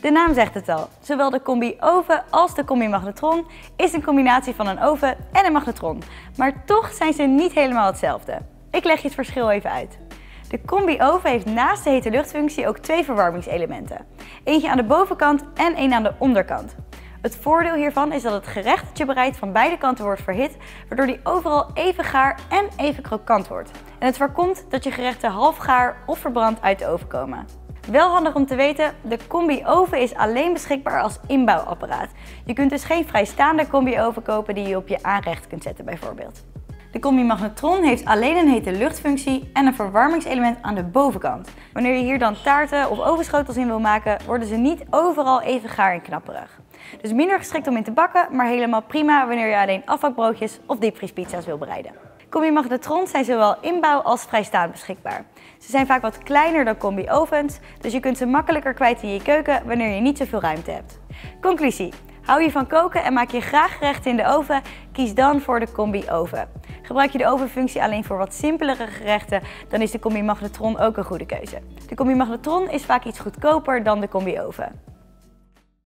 De naam zegt het al. Zowel de combi oven als de combi magnetron is een combinatie van een oven en een magnetron. Maar toch zijn ze niet helemaal hetzelfde. Ik leg je het verschil even uit. De combi oven heeft naast de hete luchtfunctie ook twee verwarmingselementen. Eentje aan de bovenkant en één aan de onderkant. Het voordeel hiervan is dat het gerecht dat je bereidt van beide kanten wordt verhit, waardoor die overal even gaar en even krokant wordt. En het voorkomt dat je gerechten half gaar of verbrand uit de oven komen. Wel handig om te weten, de combi-oven is alleen beschikbaar als inbouwapparaat. Je kunt dus geen vrijstaande combi-oven kopen die je op je aanrecht kunt zetten bijvoorbeeld. De combi-magnetron heeft alleen een hete luchtfunctie en een verwarmingselement aan de bovenkant. Wanneer je hier dan taarten of ovenschotels in wil maken, worden ze niet overal even gaar en knapperig. Dus minder geschikt om in te bakken, maar helemaal prima wanneer je alleen afbakbroodjes of diepvriespizza's wil bereiden. Combi-magnetrons zijn zowel inbouw als vrijstaand beschikbaar. Ze zijn vaak wat kleiner dan combi-ovens, dus je kunt ze makkelijker kwijt in je keuken wanneer je niet zoveel ruimte hebt. Conclusie: hou je van koken en maak je graag gerechten in de oven? Kies dan voor de combi-oven. Gebruik je de ovenfunctie alleen voor wat simpelere gerechten, dan is de combi-magnetron ook een goede keuze. De combi-magnetron is vaak iets goedkoper dan de combi-oven.